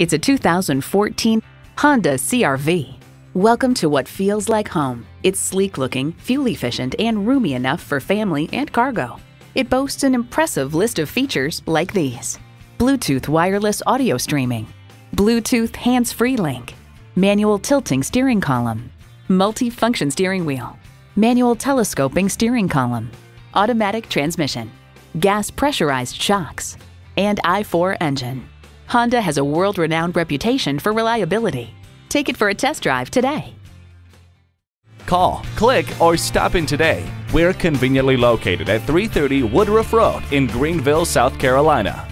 It's a 2014 Honda CR-V. Welcome to what feels like home. It's sleek looking, fuel efficient, and roomy enough for family and cargo. It boasts an impressive list of features like these: Bluetooth wireless audio streaming, Bluetooth hands-free link, manual tilting steering column, multi-function steering wheel, manual telescoping steering column, automatic transmission, gas pressurized shocks, and I4 engine. Honda has a world-renowned reputation for reliability. Take it for a test drive today. Call, click, or stop in today. We're conveniently located at 330 Woodruff Road in Greenville, South Carolina.